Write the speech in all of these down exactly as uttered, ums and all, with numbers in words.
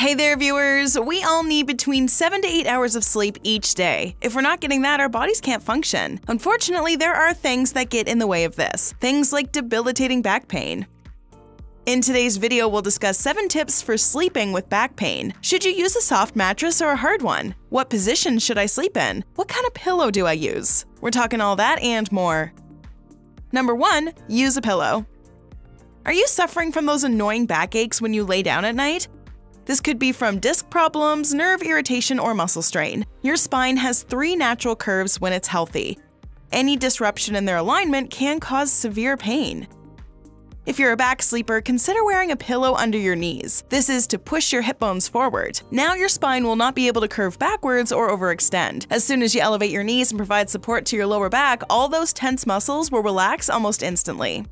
Hey there, viewers! We all need between seven to eight hours of sleep each day. If we're not getting that, our bodies can't function. Unfortunately, there are things that get in the way of this. Things like debilitating back pain. In today's video, we'll discuss seven tips for sleeping with back pain. Should you use a soft mattress or a hard one? What position should I sleep in? What kind of pillow do I use? We're talking all that and more. Number one, use a pillow. Are you suffering from those annoying backaches when you lay down at night? This could be from disc problems, nerve irritation, or muscle strain. Your spine has three natural curves when it's healthy. Any disruption in their alignment can cause severe pain. If you're a back sleeper, consider wearing a pillow under your knees. This is to push your hip bones forward. Now your spine will not be able to curve backwards or overextend. As soon as you elevate your knees and provide support to your lower back, all those tense muscles will relax almost instantly.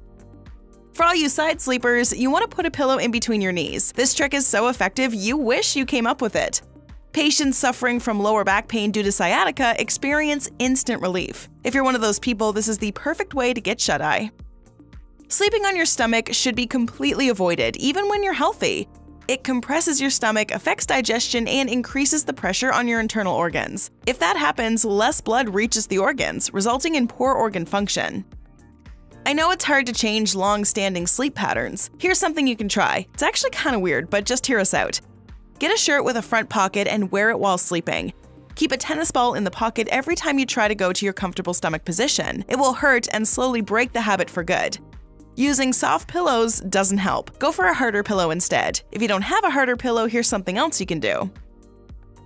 For all you side sleepers, you want to put a pillow in between your knees. This trick is so effective, you wish you came up with it. Patients suffering from lower back pain due to sciatica experience instant relief. If you're one of those people, this is the perfect way to get shut-eye. Sleeping on your stomach should be completely avoided, even when you're healthy. It compresses your stomach, affects digestion, and increases the pressure on your internal organs. If that happens, less blood reaches the organs, resulting in poor organ function. I know it's hard to change long-standing sleep patterns. Here's something you can try. It's actually kind of weird, but just hear us out. Get a shirt with a front pocket and wear it while sleeping. Keep a tennis ball in the pocket every time you try to go to your comfortable stomach position. It will hurt and slowly break the habit for good. Using soft pillows doesn't help. Go for a harder pillow instead. If you don't have a harder pillow, here's something else you can do.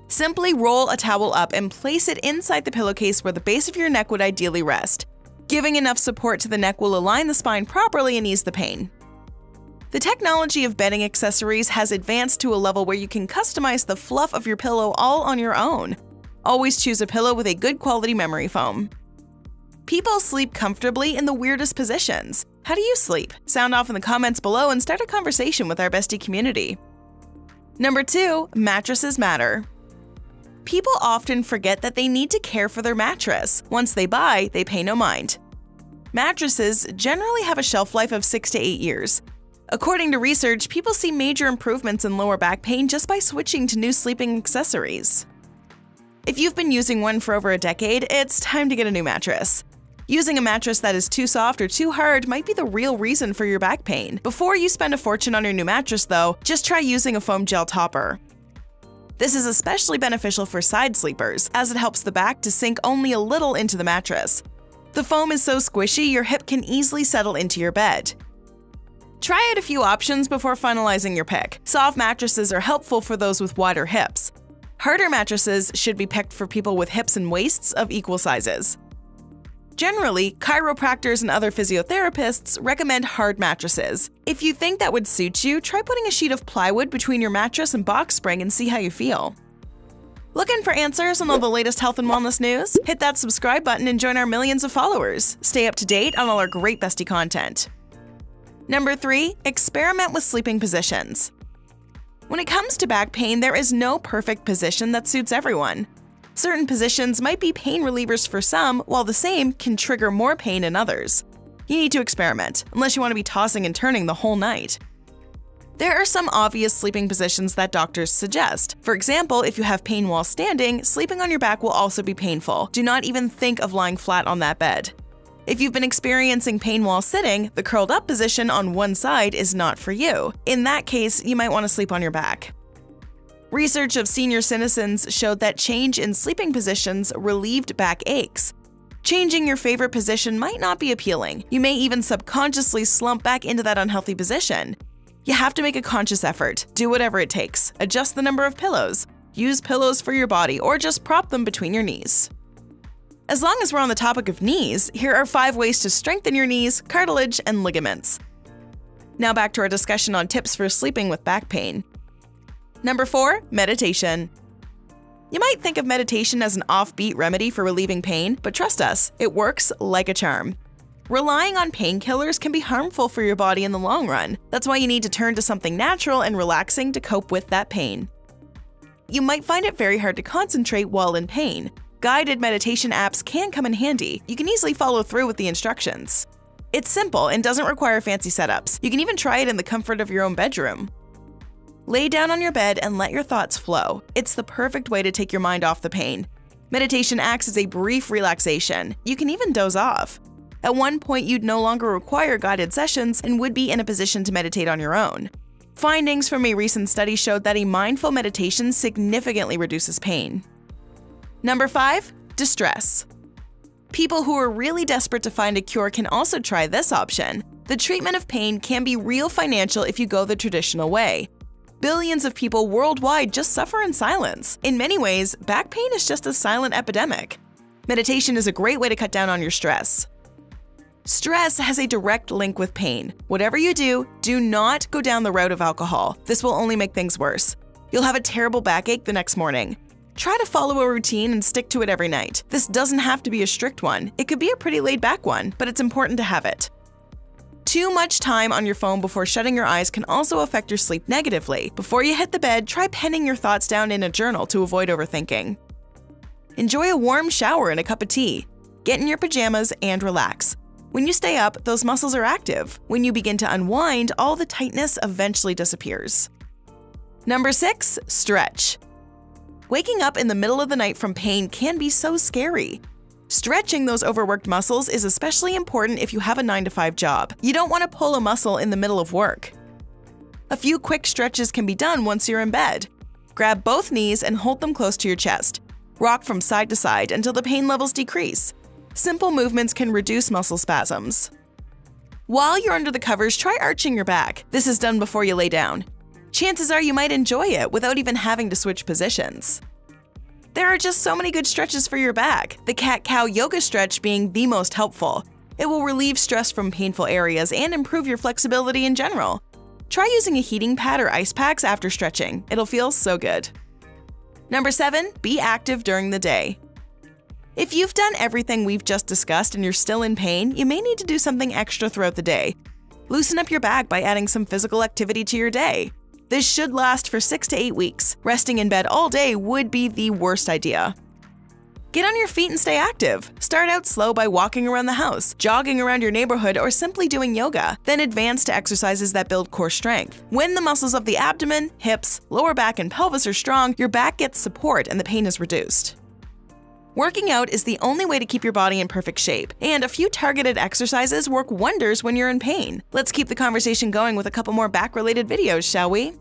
Simply roll a towel up and place it inside the pillowcase where the base of your neck would ideally rest. Giving enough support to the neck will align the spine properly and ease the pain. The technology of bedding accessories has advanced to a level where you can customize the fluff of your pillow all on your own. Always choose a pillow with a good quality memory foam. People sleep comfortably in the weirdest positions. How do you sleep? Sound off in the comments below and start a conversation with our Bestie community. Number two, mattresses matter. People often forget that they need to care for their mattress. Once they buy, they pay no mind. Mattresses generally have a shelf life of six to eight years. According to research, people see major improvements in lower back pain just by switching to new sleeping accessories. If you've been using one for over a decade, it's time to get a new mattress. Using a mattress that is too soft or too hard might be the real reason for your back pain. Before you spend a fortune on your new mattress, though, just try using a foam gel topper. This is especially beneficial for side sleepers, as it helps the back to sink only a little into the mattress. The foam is so squishy, your hip can easily settle into your bed. Try out a few options before finalizing your pick. Soft mattresses are helpful for those with wider hips. Harder mattresses should be picked for people with hips and waists of equal sizes. Generally, chiropractors and other physiotherapists recommend hard mattresses. If you think that would suit you, try putting a sheet of plywood between your mattress and box spring and see how you feel. Looking for answers on all the latest health and wellness news? Hit that subscribe button and join our millions of followers. Stay up to date on all our great Bestie content. Number three, experiment with sleeping positions. When it comes to back pain, there is no perfect position that suits everyone. Certain positions might be pain relievers for some, while the same can trigger more pain in others. You need to experiment, unless you want to be tossing and turning the whole night. There are some obvious sleeping positions that doctors suggest. For example, if you have pain while standing, sleeping on your back will also be painful. Do not even think of lying flat on that bed. If you've been experiencing pain while sitting, the curled-up position on one side is not for you. In that case, you might want to sleep on your back. Research of senior citizens showed that change in sleeping positions relieved back aches. Changing your favorite position might not be appealing. You may even subconsciously slump back into that unhealthy position. You have to make a conscious effort. Do whatever it takes. Adjust the number of pillows. Use pillows for your body or just prop them between your knees. As long as we're on the topic of knees, here are five ways to strengthen your knees, cartilage, and ligaments. Now back to our discussion on tips for sleeping with back pain. Number four, meditation. You might think of meditation as an offbeat remedy for relieving pain, but trust us, it works like a charm. Relying on painkillers can be harmful for your body in the long run. That's why you need to turn to something natural and relaxing to cope with that pain. You might find it very hard to concentrate while in pain. Guided meditation apps can come in handy. You can easily follow through with the instructions. It's simple and doesn't require fancy setups. You can even try it in the comfort of your own bedroom. Lay down on your bed and let your thoughts flow. It's the perfect way to take your mind off the pain. Meditation acts as a brief relaxation. You can even doze off. At one point, you'd no longer require guided sessions and would be in a position to meditate on your own. Findings from a recent study showed that a mindful meditation significantly reduces pain. Number five, distress. People who are really desperate to find a cure can also try this option. The treatment of pain can be real financial if you go the traditional way. Billions of people worldwide just suffer in silence. In many ways, back pain is just a silent epidemic. Meditation is a great way to cut down on your stress. Stress has a direct link with pain. Whatever you do, do not go down the road of alcohol. This will only make things worse. You'll have a terrible backache the next morning. Try to follow a routine and stick to it every night. This doesn't have to be a strict one. It could be a pretty laid-back one, but it's important to have it. Too much time on your phone before shutting your eyes can also affect your sleep negatively. Before you hit the bed, try penning your thoughts down in a journal to avoid overthinking. Enjoy a warm shower and a cup of tea. Get in your pajamas and relax. When you stay up, those muscles are active. When you begin to unwind, all the tightness eventually disappears. Number six, stretch. Waking up in the middle of the night from pain can be so scary. Stretching those overworked muscles is especially important if you have a nine to five job. You don't want to pull a muscle in the middle of work. A few quick stretches can be done once you're in bed. Grab both knees and hold them close to your chest. Rock from side to side until the pain levels decrease. Simple movements can reduce muscle spasms. While you're under the covers, try arching your back. This is done before you lay down. Chances are you might enjoy it without even having to switch positions. There are just so many good stretches for your back, the cat-cow yoga stretch being the most helpful. It will relieve stress from painful areas and improve your flexibility in general. Try using a heating pad or ice packs after stretching. It'll feel so good. Number seven, be active during the day. If you've done everything we've just discussed and you're still in pain, you may need to do something extra throughout the day. Loosen up your back by adding some physical activity to your day. This should last for six to eight weeks. Resting in bed all day would be the worst idea. Get on your feet and stay active. Start out slow by walking around the house, jogging around your neighborhood, or simply doing yoga, then advance to exercises that build core strength. When the muscles of the abdomen, hips, lower back, and pelvis are strong, your back gets support and the pain is reduced. Working out is the only way to keep your body in perfect shape, and a few targeted exercises work wonders when you're in pain. Let's keep the conversation going with a couple more back-related videos, shall we?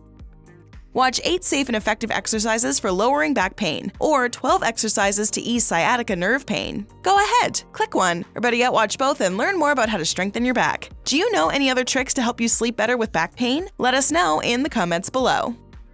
Watch eight safe and effective exercises for lowering back pain, or twelve exercises to ease sciatica nerve pain. Go ahead, click one, or better yet, watch both and learn more about how to strengthen your back. Do you know any other tricks to help you sleep better with back pain? Let us know in the comments below.